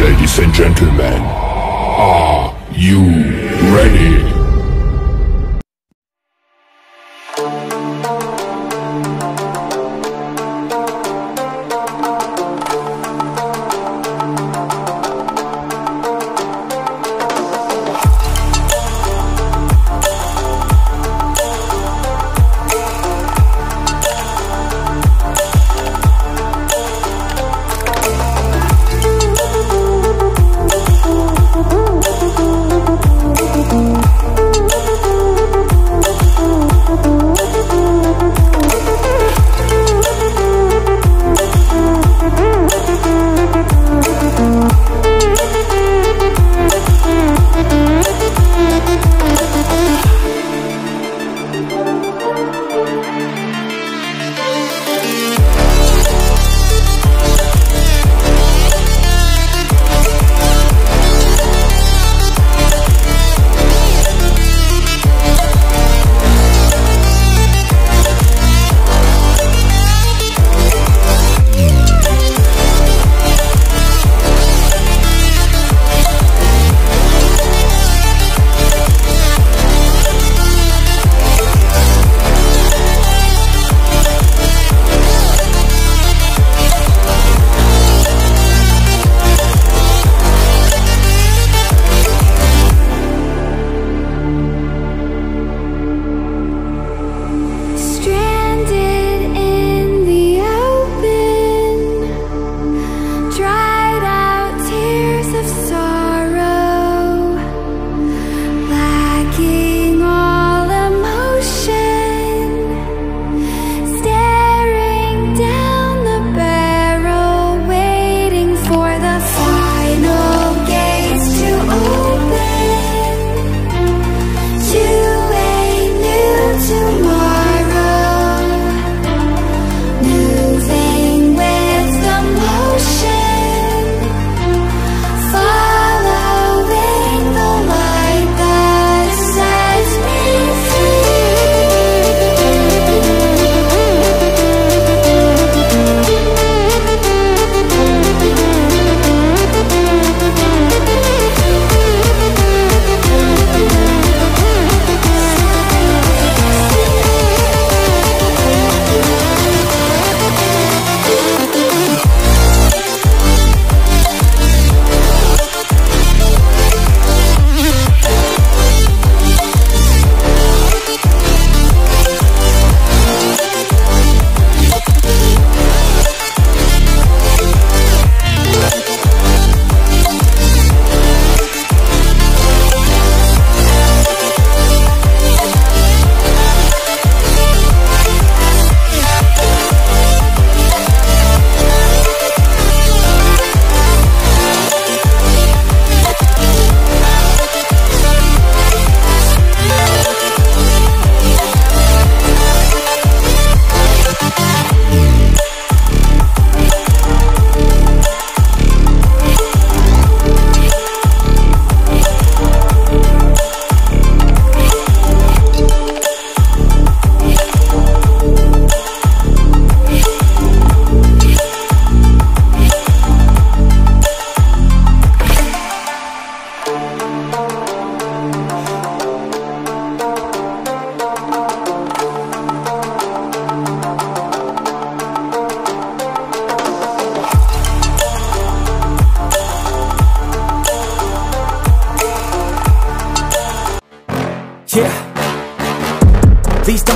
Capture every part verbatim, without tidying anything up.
Ladies and gentlemen, are you ready?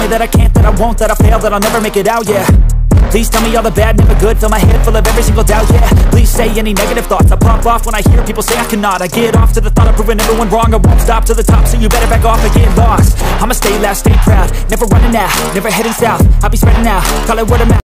That I can't, that I won't, that I fail, that I'll never make it out, yeah. Please tell me all the bad, never good. Fill my head full of every single doubt, yeah. Please say any negative thoughts. I pop off when I hear people say I cannot. I get off to the thought of proving everyone wrong. I won't stop to the top, so you better back off and get lost. I'ma stay loud, stay proud, never running out, never heading south. I'll be spreading out, call it word of mouth.